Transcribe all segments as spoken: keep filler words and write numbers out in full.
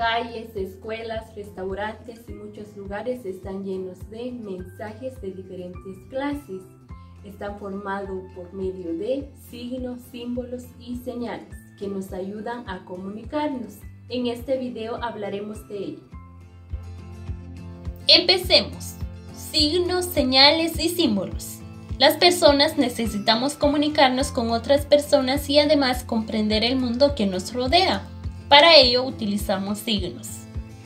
Calles, escuelas, restaurantes y muchos lugares están llenos de mensajes de diferentes clases. Está formado por medio de signos, símbolos y señales que nos ayudan a comunicarnos. En este video hablaremos de ello. Empecemos. Signos, señales y símbolos. Las personas necesitamos comunicarnos con otras personas y además comprender el mundo que nos rodea. Para ello utilizamos signos.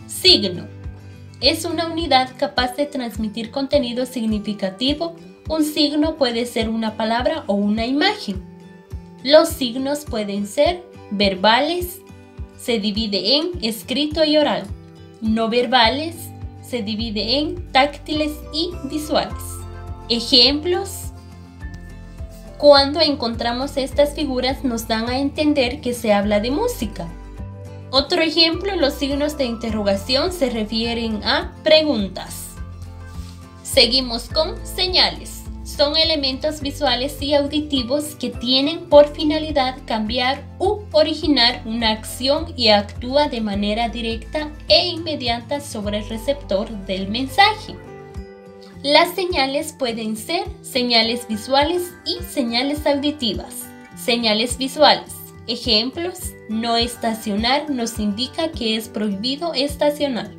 Signo. Es una unidad capaz de transmitir contenido significativo. Un signo puede ser una palabra o una imagen. Los signos pueden ser verbales, se divide en escrito y oral. No verbales, se divide en táctiles y visuales. Ejemplos. Cuando encontramos estas figuras nos dan a entender que se habla de música. Otro ejemplo, los signos de interrogación se refieren a preguntas. Seguimos con señales. Son elementos visuales y auditivos que tienen por finalidad cambiar u originar una acción y actúa de manera directa e inmediata sobre el receptor del mensaje. Las señales pueden ser señales visuales y señales auditivas. Señales visuales. Ejemplos. No estacionar nos indica que es prohibido estacionar.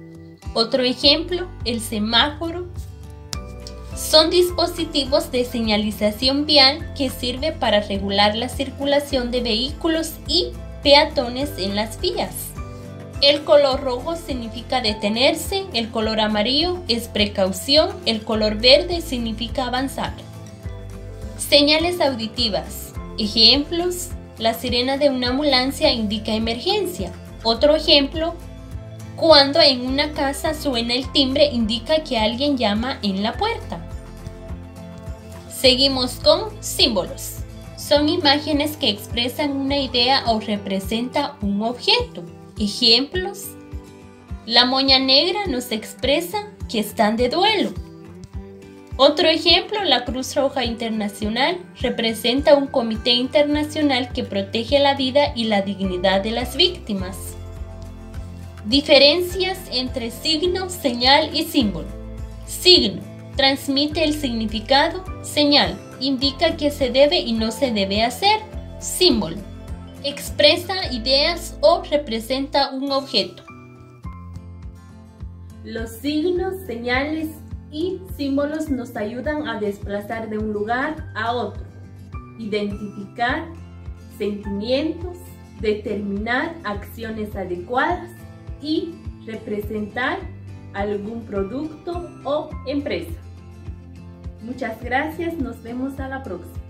Otro ejemplo, el semáforo. Son dispositivos de señalización vial que sirve para regular la circulación de vehículos y peatones en las vías. El color rojo significa detenerse, el color amarillo es precaución, el color verde significa avanzar. Señales auditivas. Ejemplos. La sirena de una ambulancia indica emergencia. Otro ejemplo. Cuando en una casa suena el timbre, indica que alguien llama en la puerta. Seguimos con símbolos. Son imágenes que expresan una idea o representan un objeto. Ejemplos. La moña negra nos expresa que están de duelo. Otro ejemplo, la Cruz Roja Internacional representa un comité internacional que protege la vida y la dignidad de las víctimas. Diferencias entre signo, señal y símbolo. Signo. Transmite el significado. Señal. Indica qué se debe y no se debe hacer. Símbolo. Expresa ideas o representa un objeto. Los signos, señales y símbolos nos ayudan a desplazar de un lugar a otro. Identificar sentimientos. Determinar acciones adecuadas. Y representar algún producto o empresa. Muchas gracias, nos vemos a la próxima.